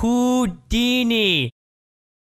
Houdini.